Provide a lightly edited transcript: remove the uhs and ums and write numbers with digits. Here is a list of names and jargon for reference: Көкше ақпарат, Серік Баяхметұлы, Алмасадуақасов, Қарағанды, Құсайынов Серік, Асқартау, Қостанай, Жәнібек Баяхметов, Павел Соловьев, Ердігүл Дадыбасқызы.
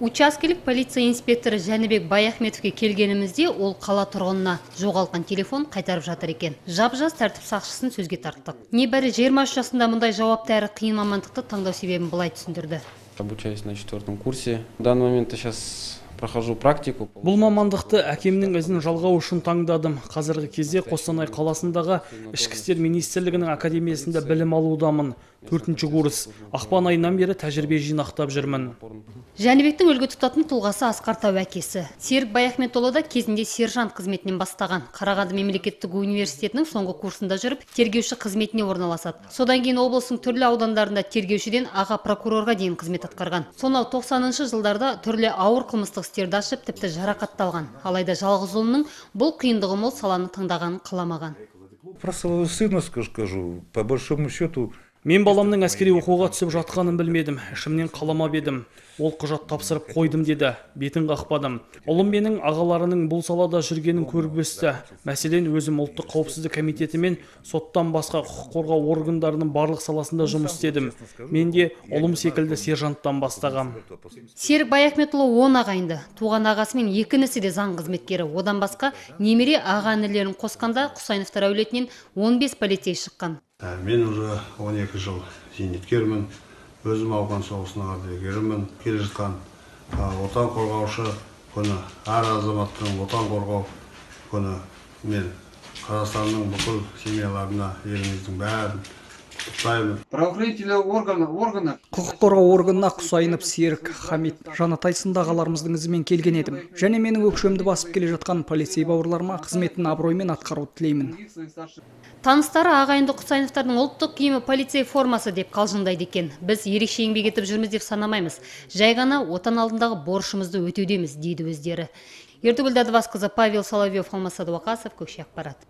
Учаскелік полиция инспекторы Жәнібек Баяхметовке келгенімізде ол қала тұрғынына жоғалған телефон қайтарып жатыр екен. Жап-жас тәртіп сақшысын сөзге тарттық. Небәрі 23 жасында мұндай жауапты әрі қиын мамандықты таңдау себебін былай түсіндірді. Обучаюсь на 4-м курсе. В данный момент я сейчас прохожу практику. Бұл мамандықты әкемнің ізін жалғау үшін таңдадым. Қазіргі кезде Қостанай қаласындағы ішкі істер министрлігінің академиясында білім алудамын. 4-ші курс. Ақпан айынан бері тәжірибе жинақтап жүрмін. Жәнібектің үлгі тұтатын тұлғасы Асқартау әкесі. Серік Баяхметұлы да кезінде сержант қызметінен бастаған. Қарағанды мемлекеттік университетінің соңғы курсында жүріп, тергеуші қызметіне орналасады. Содан кейін облыстың түрлі аудандарында тергеушіден аға прокурорға дейін қызмет атқарған. Сонау 90-шы жылдарда түрлі ауыр қылмыстық істерді ашып, тіпті жарақатталған. Алайда жалғыз ұлының бұл қиындығы мол саланы таңдағанын қаламаған. Про своего сына скажу, по большому счету. Мен баламның әскери оқуға түсіп жатқанын білмедім, ішімнен қаламап едім. Ол құжат тапсырып қойдым деді, бетін қақпадым. Ұлым менің ағаларының бұл салада жүргенін көріп өсті. Мәселен, өзім ұлттық қауіпсіздік комитетімен соттан басқа құқық қорғау органдарының барлық саласында жұмыс істедім. Мен де ұлым секілді сержанттан бастағам. Серік Баяхметұлы 10 ағайынды, туған ағасы мен екінісі де заң қызметкері. Одан басқа немере аға інілерін қосқанда Құсайыновтар әулетінен 15 полицей шыққан. Мен уже 12 жыл зейнеткермін, өзім ауған соғысына ардагерімін. Келе жатқан отан қорғаушы күні, әр азаматтың отан қорғау күні мен Қазақстанның бүкіл семьяларына еліміздің бәрін құттықтаймын. Құқық қорғау органына Құсайынов Серік, Хамид, Жанатай сындағаларымыздың ізімен келген едім. Және менің өкшемді басып келе жатқан полицей бауырларыма қызметін абыроймен атқаруды тілеймін. Таныстары ағайынды Құсайыновтардың ұлттық киімі полицей формасы деп қалжыңдайды екен. Біз ерекше еңбек етіп жүрміз деп санамаймыз. Жай ғана отан алдындағы борышымызды өтеудеміз дейді өздері. Ердігүл Дадыбасқызы, Павел Соловьев, Алмасадуақасов, Көкше ақпарат.